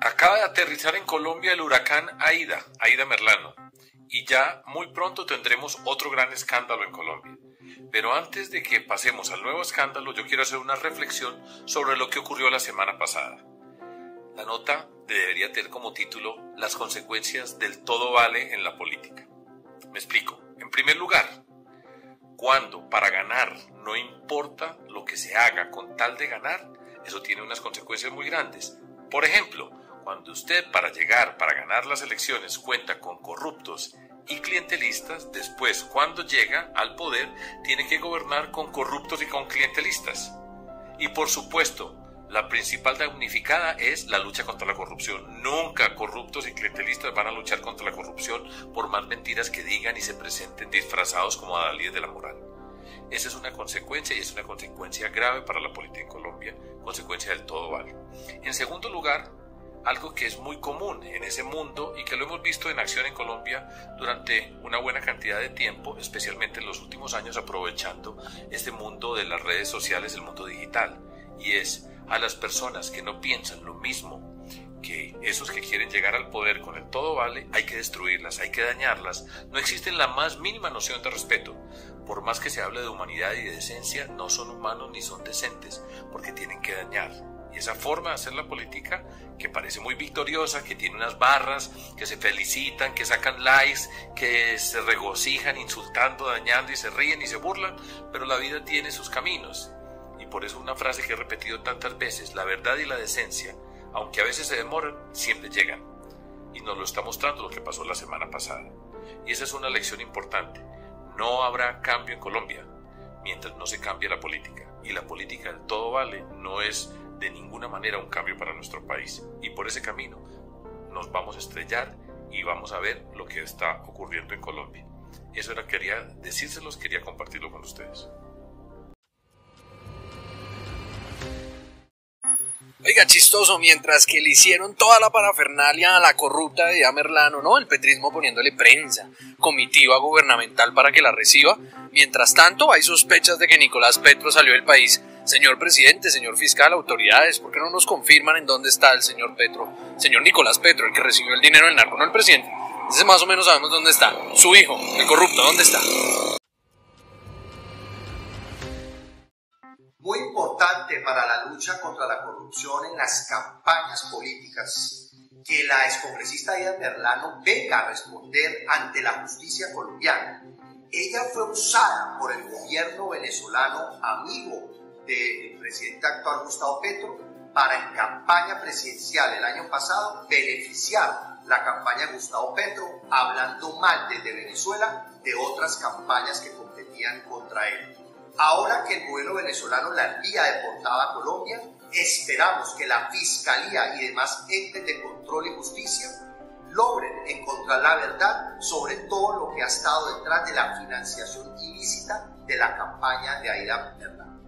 Acaba de aterrizar en Colombia el huracán Aida Merlano, y ya muy pronto tendremos otro gran escándalo en Colombia. Pero antes de que pasemos al nuevo escándalo, yo quiero hacer una reflexión sobre lo que ocurrió la semana pasada. La nota debería tener como título las consecuencias del todo vale en la política. Me explico. En primer lugar, cuando para ganar no importa lo que se haga con tal de ganar, eso tiene unas consecuencias muy grandes. Por ejemplo, cuando usted para ganar las elecciones cuenta con corruptos y clientelistas, después cuando llega al poder tiene que gobernar con corruptos y con clientelistas. Y por supuesto, la principal damnificada es la lucha contra la corrupción. Nunca corruptos y clientelistas van a luchar contra la corrupción por más mentiras que digan y se presenten disfrazados como adalides de la moral. Esa es una consecuencia, y es una consecuencia grave para la política en Colombia, consecuencia del todo vale. En segundo lugar, algo que es muy común en ese mundo y que lo hemos visto en acción en Colombia durante una buena cantidad de tiempo, especialmente en los últimos años, aprovechando este mundo de las redes sociales, el mundo digital, y es a las personas que no piensan lo mismo que esos que quieren llegar al poder con el todo vale, hay que destruirlas, hay que dañarlas. No existe la más mínima noción de respeto. Por más que se hable de humanidad y de decencia, no son humanos ni son decentes, porque tienen que dañar. Y esa forma de hacer la política, que parece muy victoriosa, que tiene unas barras, que se felicitan, que sacan likes, que se regocijan insultando, dañando, y se ríen y se burlan, pero la vida tiene sus caminos. Y por eso una frase que he repetido tantas veces: la verdad y la decencia, aunque a veces se demoran, siempre llegan. Y nos lo está mostrando lo que pasó la semana pasada. Y esa es una lección importante. No habrá cambio en Colombia mientras no se cambie la política. Y la política del todo vale no es de ninguna manera un cambio para nuestro país. Y por ese camino nos vamos a estrellar y vamos a ver lo que está ocurriendo en Colombia. Eso era, quería decírselos, quería compartirlo con ustedes. Oiga, chistoso, mientras que le hicieron toda la parafernalia a la corrupta de Aida Merlano, ¿no? El petrismo poniéndole prensa, comitiva gubernamental para que la reciba. Mientras tanto, hay sospechas de que Nicolás Petro salió del país. Señor presidente, señor fiscal, autoridades, ¿por qué no nos confirman en dónde está el señor Petro? Señor Nicolás Petro, el que recibió el dinero del narco, no el presidente. Entonces más o menos sabemos dónde está. Su hijo, el corrupto, ¿dónde está? Muy importante para la lucha contra la corrupción en las campañas políticas que la excongresista Aida Merlano venga a responder ante la justicia colombiana. Ella fue usada por el gobierno venezolano, amigo del presidente actual Gustavo Petro, para en campaña presidencial el año pasado beneficiar la campaña de Gustavo Petro, hablando mal desde Venezuela de otras campañas que competían contra él. Ahora que el gobierno venezolano la envía deportada a Colombia, esperamos que la Fiscalía y demás entes de control y justicia logren encontrar la verdad sobre todo lo que ha estado detrás de la financiación ilícita de la campaña de Aida Merlano.